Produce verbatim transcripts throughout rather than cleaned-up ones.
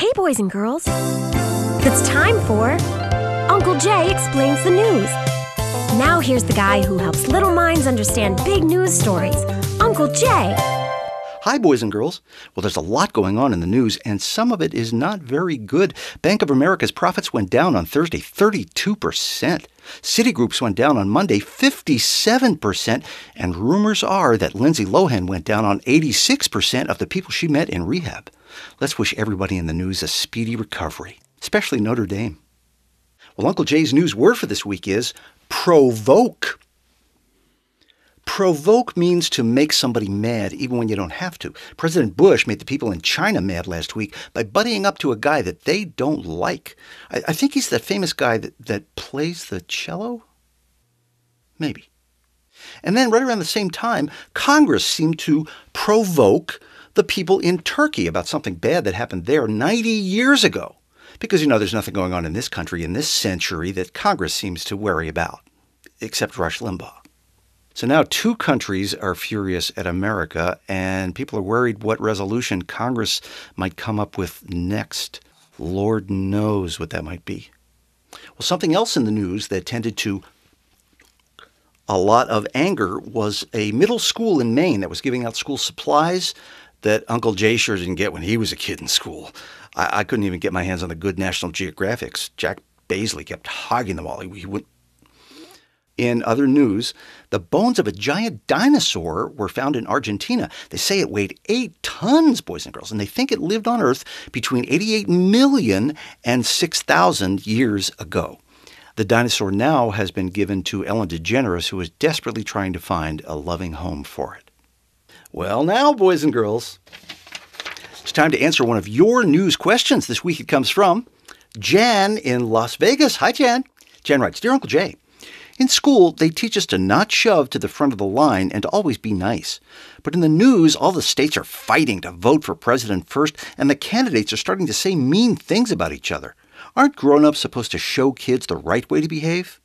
Hey, boys and girls. It's time for Uncle Jay Explains the News. Now here's the guy who helps little minds understand big news stories, Uncle Jay. Hi, boys and girls. Well, there's a lot going on in the news, and some of it is not very good. Bank of America's profits went down on Thursday, thirty-two percent. Citigroup's went down on Monday, fifty-seven percent. And rumors are that Lindsay Lohan went down on eighty-six percent of the people she met in rehab. Let's wish everybody in the news a speedy recovery, especially Notre Dame. Well, Uncle Jay's news word for this week is provoke. Provoke means to make somebody mad even when you don't have to. President Bush made the people in China mad last week by buddying up to a guy that they don't like. I, I think he's that famous guy that, that plays the cello? Maybe. And then right around the same time, Congress seemed to provoke the people in Turkey about something bad that happened there ninety years ago. Because, you know, there's nothing going on in this country in this century that Congress seems to worry about, except Rush Limbaugh. So now two countries are furious at America, and people are worried what resolution Congress might come up with next. Lord knows what that might be. Well, something else in the news that tended to a lot of anger was a middle school in Maine that was giving out school supplies that Uncle Jay sure didn't get when he was a kid in school. I, I couldn't even get my hands on the good National Geographics. Jack Baisley kept hogging them all. He, he wouldn't. In other news, the bones of a giant dinosaur were found in Argentina. They say it weighed eight tons, boys and girls, and they think it lived on Earth between eighty-eight million and six thousand years ago. The dinosaur now has been given to Ellen DeGeneres, who is desperately trying to find a loving home for it. Well, now, boys and girls, it's time to answer one of your news questions. This week it comes from Jan in Las Vegas. Hi, Jan. Jan writes, "Dear Uncle Jay, in school, they teach us to not shove to the front of the line and to always be nice. But in the news, all the states are fighting to vote for president first, and the candidates are starting to say mean things about each other. Aren't grown-ups supposed to show kids the right way to behave?"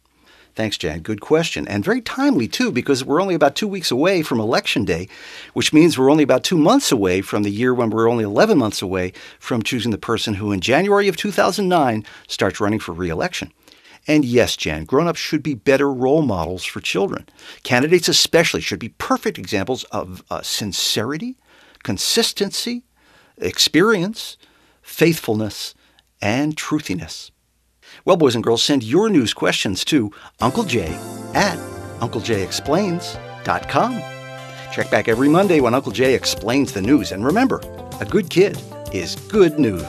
Thanks, Jan. Good question. And very timely, too, because we're only about two weeks away from Election Day, which means we're only about two months away from the year when we're only eleven months away from choosing the person who, in January of two thousand nine, starts running for re-election. And yes, Jan, grown-ups should be better role models for children. Candidates especially should be perfect examples of uh, sincerity, consistency, experience, faithfulness, and truthiness. Well, boys and girls, send your news questions to UncleJay at Uncle Jay Explains dot com. Check back every Monday when Uncle Jay explains the news. And remember, a good kid is good news.